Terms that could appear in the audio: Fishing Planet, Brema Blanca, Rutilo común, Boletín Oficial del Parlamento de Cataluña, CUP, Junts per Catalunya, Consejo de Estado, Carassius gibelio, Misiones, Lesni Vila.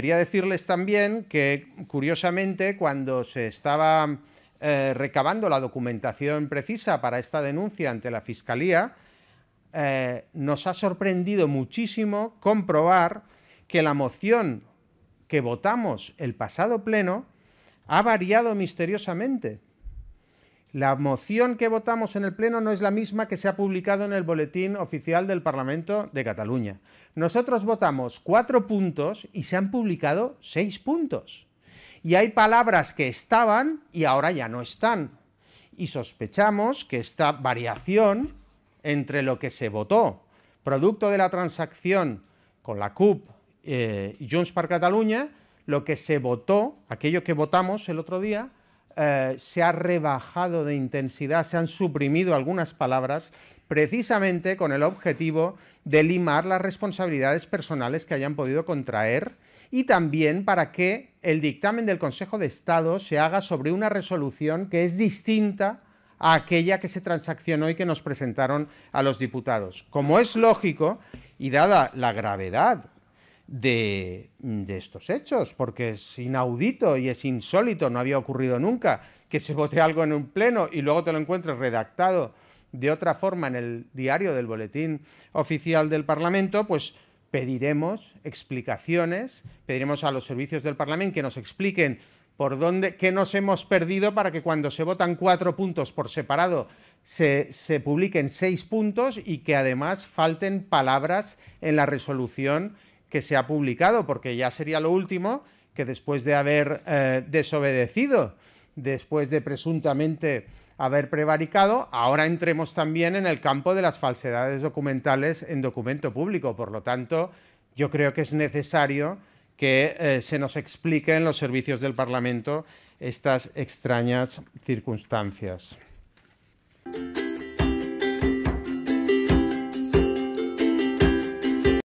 Quería decirles también que, curiosamente, cuando se estaba recabando la documentación precisa para esta denuncia ante la Fiscalía, nos ha sorprendido muchísimo comprobar que la moción que votamos el pasado pleno ha variado misteriosamente. La moción que votamos en el pleno no es la misma que se ha publicado en el Boletín Oficial del Parlamento de Cataluña. Nosotros votamos 4 puntos y se han publicado 6 puntos. Y hay palabras que estaban y ahora ya no están. Y sospechamos que esta variación entre lo que se votó, producto de la transacción con la CUP y Junts per Catalunya, lo que se votó, aquello que votamos el otro día, se ha rebajado de intensidad, se han suprimido algunas palabras precisamente con el objetivo de limar las responsabilidades personales que hayan podido contraer y también para que el dictamen del Consejo de Estado se haga sobre una resolución que es distinta a aquella que se transaccionó y que nos presentaron a los diputados. Como es lógico y dada la gravedad de estos hechos, porque es inaudito y es insólito, no había ocurrido nunca que se vote algo en un pleno y luego te lo encuentres redactado de otra forma en el diario del Boletín Oficial del Parlamento, pues pediremos explicaciones, pediremos a los servicios del Parlamento que nos expliquen por dónde, qué nos hemos perdido para que cuando se votan 4 puntos por separado se publiquen 6 puntos y que además falten palabras en la resolución que se ha publicado, porque ya sería lo último que después de haber desobedecido, después de presuntamente haber prevaricado, ahora entremos también en el campo de las falsedades documentales en documento público. Por lo tanto, yo creo que es necesario que se nos expliquen los servicios del Parlamento estas extrañas circunstancias.